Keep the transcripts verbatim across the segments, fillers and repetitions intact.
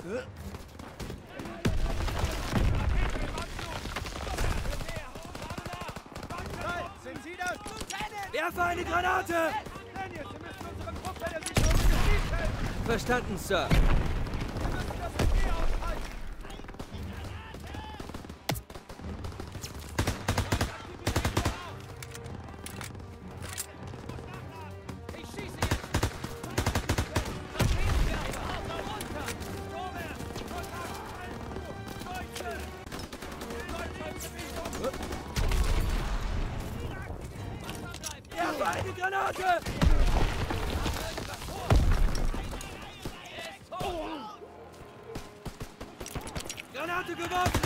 Sind Sie das? Werfe eine Granate! Daniel, Sie müssen unseren Trupp bei der Sicherung des helfen! Verstanden, Sir. Eine Granate! Oh. Granate geworfen!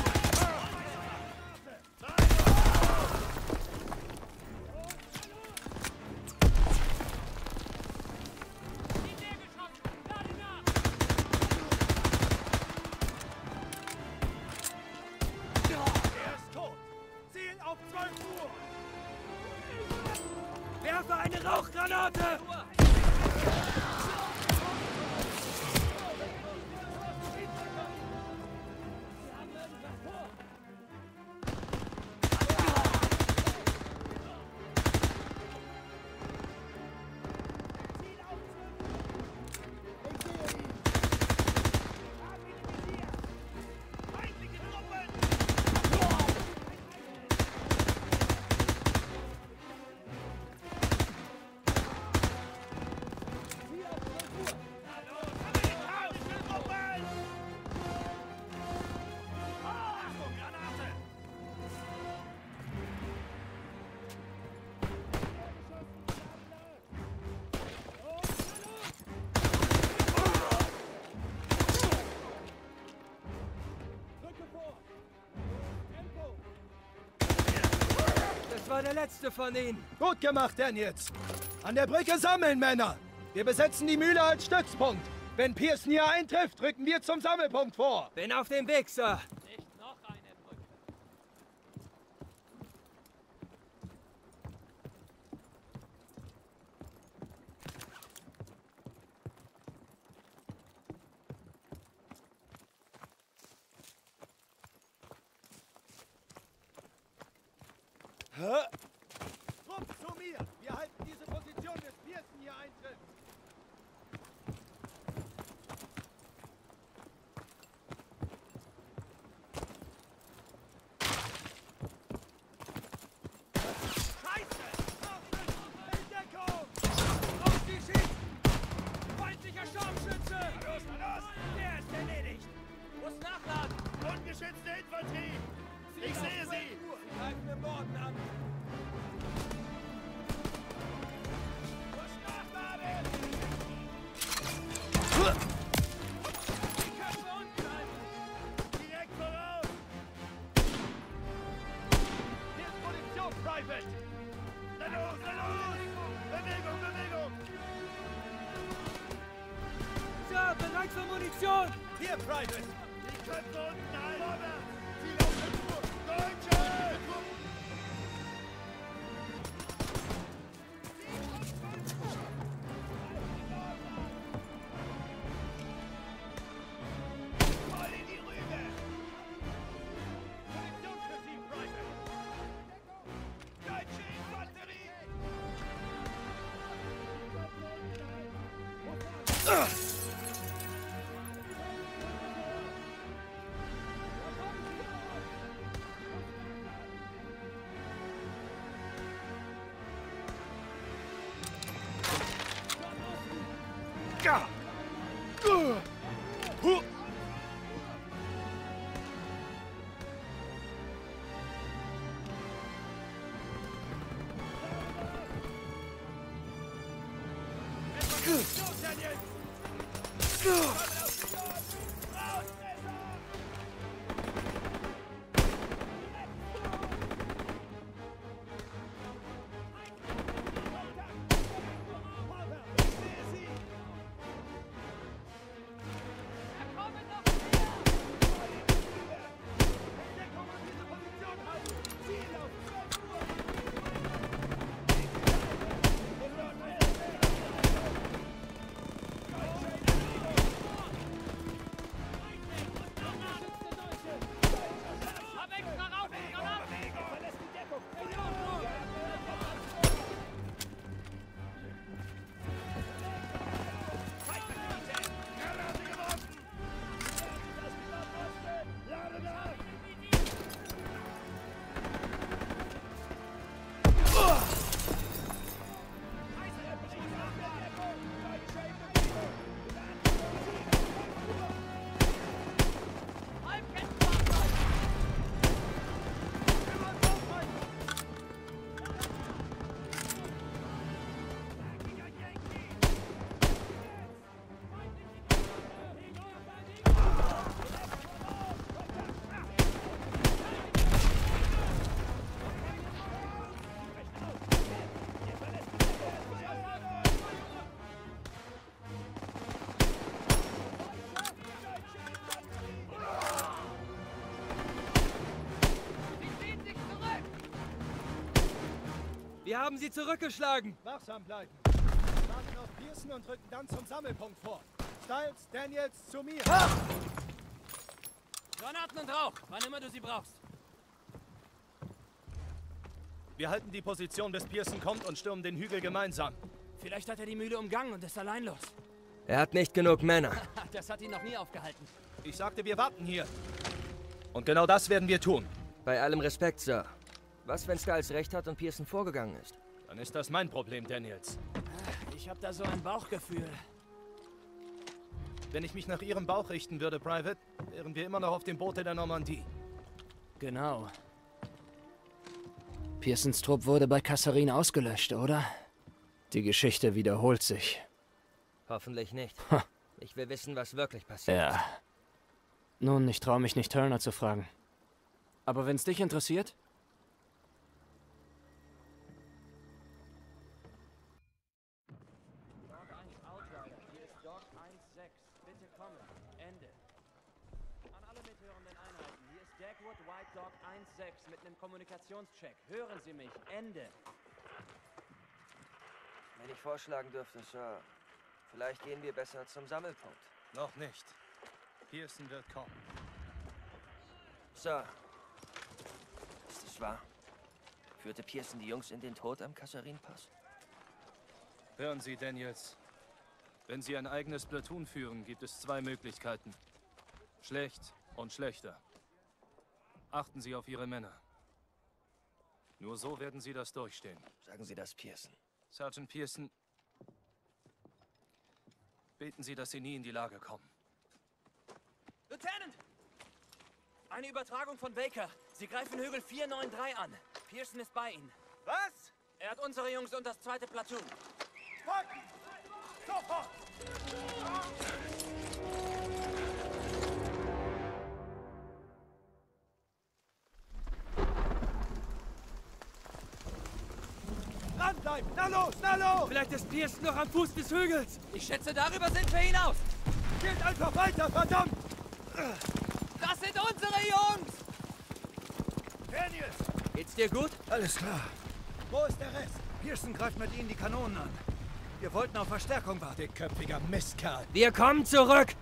Werfe eine Rauchgranate! Das war der letzte von ihnen. Gut gemacht, Daniels. An der Brücke sammeln, Männer. Wir besetzen die Mühle als Stützpunkt. Wenn Pearson hier eintrifft, rücken wir zum Sammelpunkt vor. Bin auf dem Weg, Sir. Nicht noch eine Brücke. Hä? Komm zu mir! Wir halten diese Position, bis Pearson hier eintritt! Munition! Hier, Private! Die können unten halten! Ziel auf den Flur! Deutsche! Voll in die Rübe! Munition für Sie, Private! Deutsche Infanterie! Wir haben sie zurückgeschlagen. Wachsam bleiben. Wir warten auf Pearson und rücken dann zum Sammelpunkt vor. Stiles, Daniels, zu mir. Ha! Granaten und Rauch, wann immer du sie brauchst. Wir halten die Position, bis Pearson kommt und stürmen den Hügel gemeinsam. Vielleicht hat er die Mühle umgangen und ist allein los. Er hat nicht genug Männer. Das hat ihn noch nie aufgehalten. Ich sagte, wir warten hier. Und genau das werden wir tun. Bei allem Respekt, Sir. Was, wenn Stiles recht hat und Pearson vorgegangen ist? Dann ist das mein Problem, Daniels. Ich habe da so ein Bauchgefühl. Wenn ich mich nach Ihrem Bauch richten würde, Private, wären wir immer noch auf dem Boot in der Normandie. Genau. Pearsons Trupp wurde bei Kasserin ausgelöscht, oder? Die Geschichte wiederholt sich. Hoffentlich nicht. Ha. Ich will wissen, was wirklich passiert. Ja. Nun, ich traue mich nicht, Turner zu fragen. Aber wenn es dich interessiert... mit einem Kommunikationscheck. Hören Sie mich. Ende. Wenn ich vorschlagen dürfte, Sir, vielleicht gehen wir besser zum Sammelpunkt. Noch nicht. Pearson wird kommen. Sir, ist es wahr? Führte Pearson die Jungs in den Tod am Kasserinpass? Hören Sie, Daniels. Wenn Sie ein eigenes Platoon führen, gibt es zwei Möglichkeiten. Schlecht und schlechter. Achten Sie auf Ihre Männer. Nur so werden Sie das durchstehen. Sagen Sie das Pearson. Sergeant Pearson, beten Sie, dass Sie nie in die Lage kommen. Lieutenant! Eine Übertragung von Baker. Sie greifen Hügel vier neun drei an. Pearson ist bei Ihnen. Was? Er hat unsere Jungs und das zweite Platoon. Packen! Sofort! Bleiben. Na los, na los! Vielleicht ist Pearson noch am Fuß des Hügels. Ich schätze, darüber sind wir hinaus. Geht einfach weiter, verdammt! Das sind unsere Jungs! Daniels! Geht's dir gut? Alles klar. Wo ist der Rest? Pearson greift mit ihnen die Kanonen an. Wir wollten auf Verstärkung warten. Dickköpfiger Mistkerl. Wir kommen zurück!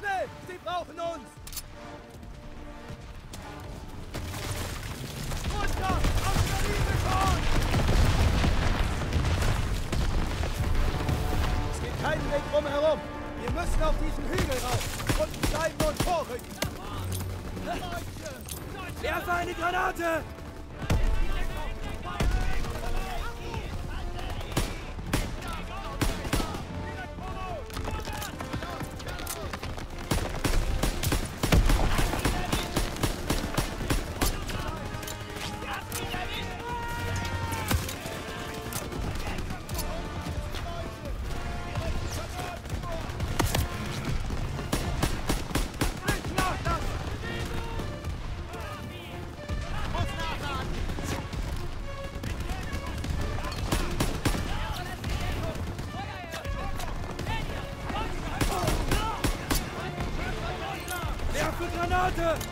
Schnell! Sie brauchen uns! Runter! Auf der Linie schon! Keinen Weg drumherum. Wir müssen auf diesen Hügel rauf. Unten bleiben und vorrücken. Werfe eine Granate! Los, los, los!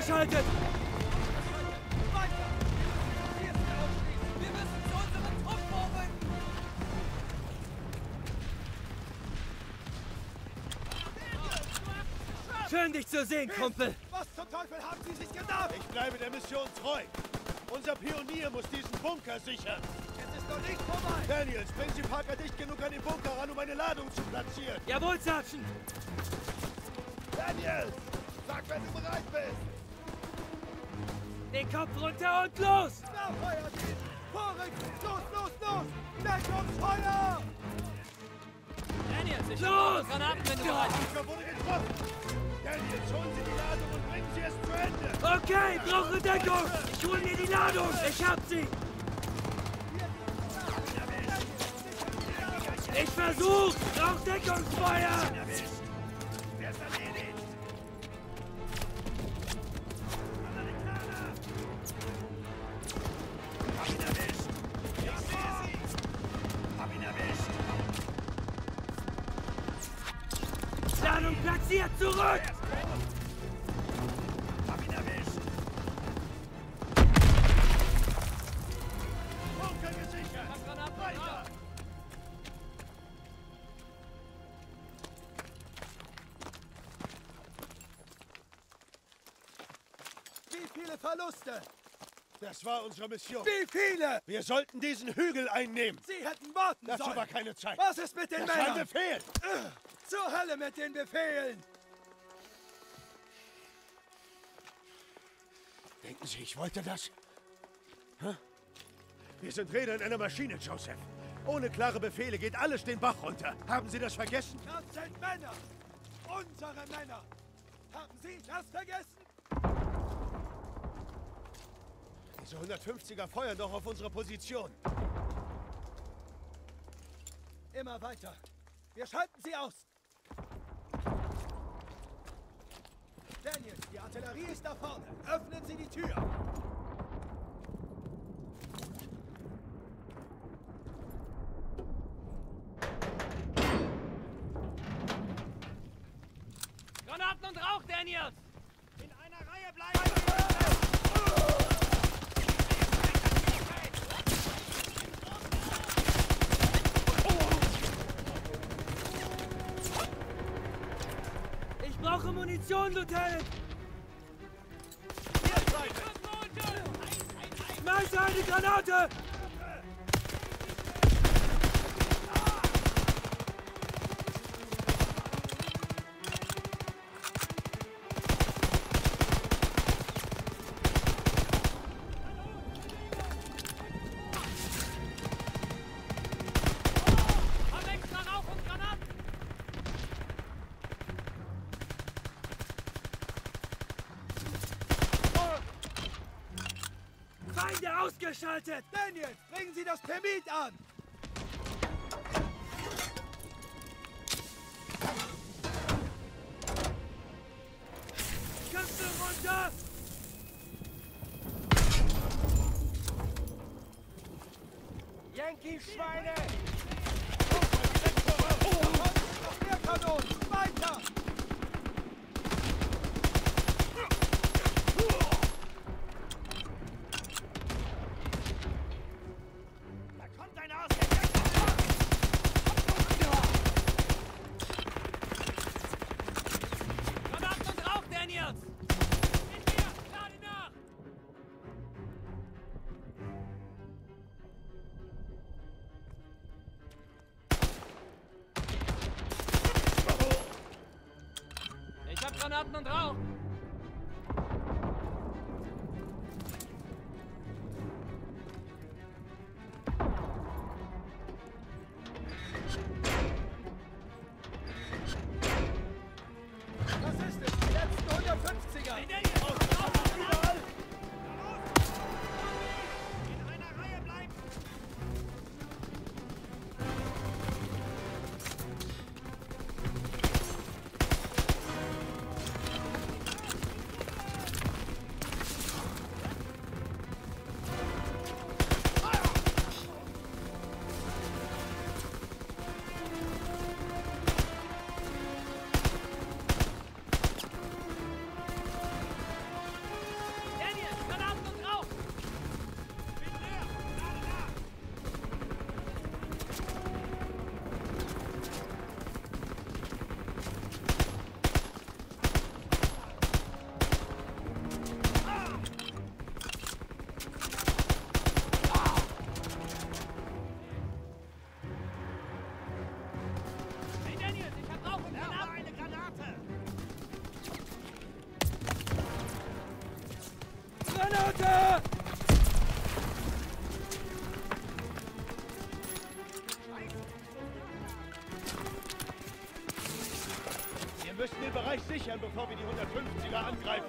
Eingeschaltet! Schön, dich zu sehen, Kumpel! Was zum Teufel haben Sie sich gedacht? Ich bleibe der Mission treu. Unser Pionier muss diesen Bunker sichern. Es ist noch nicht vorbei! Daniels, bring sie Parker dicht genug an den Bunker ran, um eine Ladung zu platzieren. Jawohl, Sergeant! Daniels, sag, wenn du bereit bist! Den Kopf runter und los! Na, Feuer, vorrückt! Los, los, los! Weg ums Feuer! Daniels, ich los! Granaten, wenn du bereit bist! Jetzt holen Sie die Ladung und bringen Sie es zu Ende! Okay, brauche Deckung! Ich hole mir die Ladung! Ich hab sie! Ich versuch! Brauch Deckungsfeuer! Ladung platziert! Zurück! Verluste! Das war unsere Mission. Wie viele? Wir sollten diesen Hügel einnehmen. Sie hätten warten sollen. Dazu war keine Zeit. Was ist mit den Männern? Das war ein Befehl. Zur Hölle mit den Befehlen. Denken Sie, ich wollte das? Hä? Wir sind Räder in einer Maschine, Joseph. Ohne klare Befehle geht alles den Bach runter. Haben Sie das vergessen? Das sind Männer. Unsere Männer. Haben Sie das vergessen? Diese hundertfünfziger feuern doch auf unsere Position. Immer weiter. Wir schalten sie aus. Daniel, die Artillerie ist da vorne. Öffnen Sie die Tür. Granaten und Rauch, Daniel! In einer Reihe bleiben! Ich brauche Munition, Lieutenant! Hier, Leute! Schmeiß eine Granate! Ausgeschaltet! Daniel, bringen Sie das Termit an! Köpfe runter! Yankee-Schweine! Noch mehr Kanonen! Weiter! Granaten und Rauch! Das ist es! Die letzten hundertfünfziger! Überall! In einer Reihe bleiben! müssen den Bereich sichern, bevor wir die hundertfünfziger angreifen.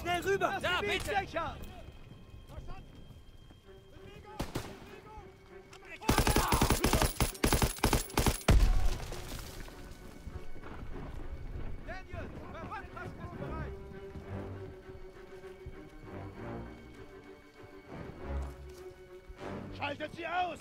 Schnell rüber! Das da, bitte! Sicher. Schaltet sie aus!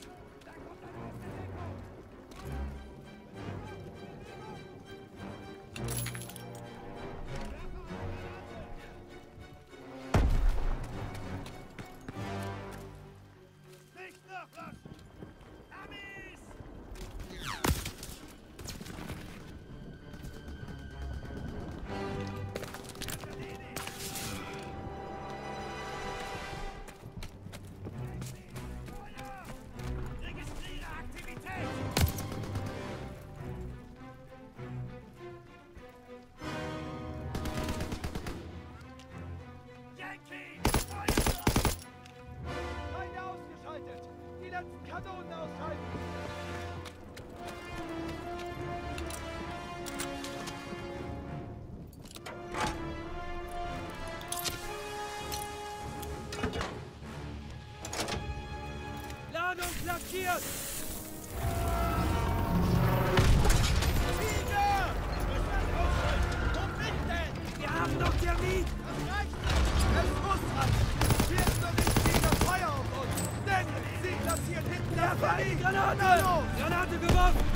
Blockiert! Sieger! Und nicht denn! Wir haben doch Termin! Das reicht nicht! Es muss reichen! Wir sind doch nicht gegen das Feuer auf uns! Denn sie platziert hinten der Feind! Granate! Granate geworfen! Let's go!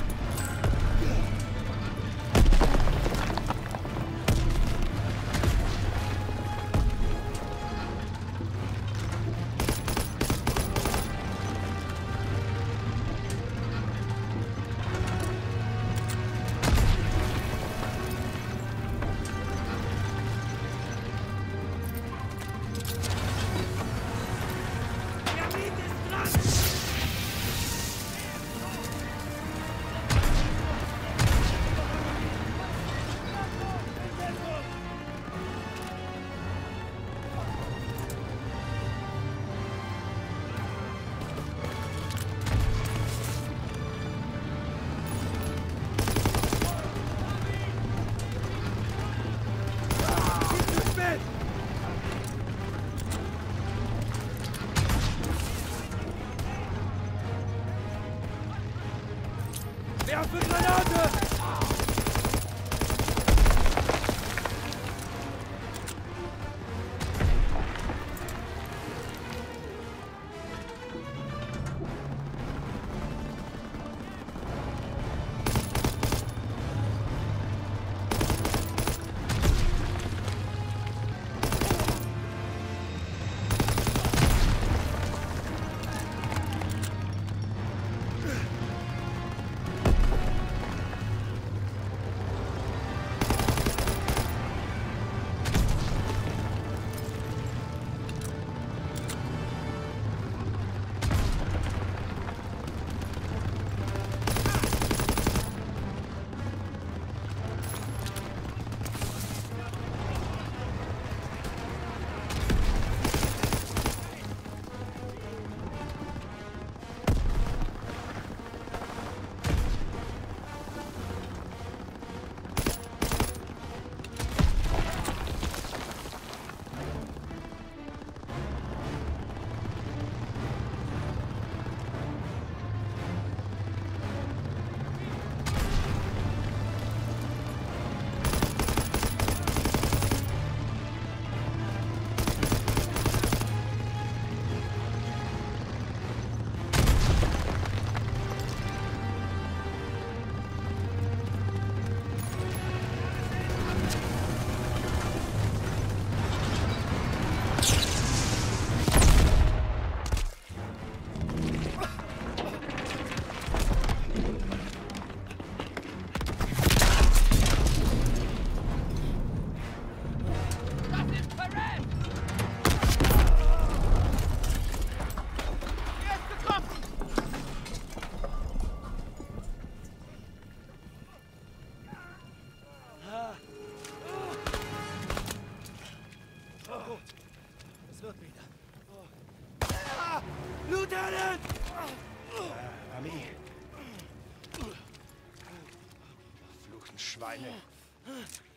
Schweine.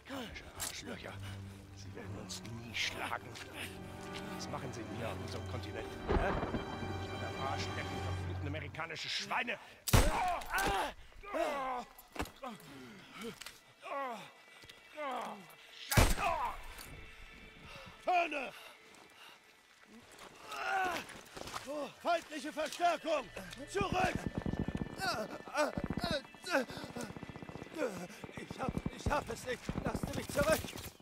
Panische Arschlöcher. Sie werden uns nie schlagen. Was machen sie denn hier auf unserem Kontinent? Hä? Ich habe am Arsch lecken, verfluchten amerikanische Schweine. Oh! Oh! Oh! Oh! Oh! Scheiße! Oh! Hörner! Oh, feindliche Verstärkung! Zurück! Ich hab, ich hab es nicht! Lasst mich zurück!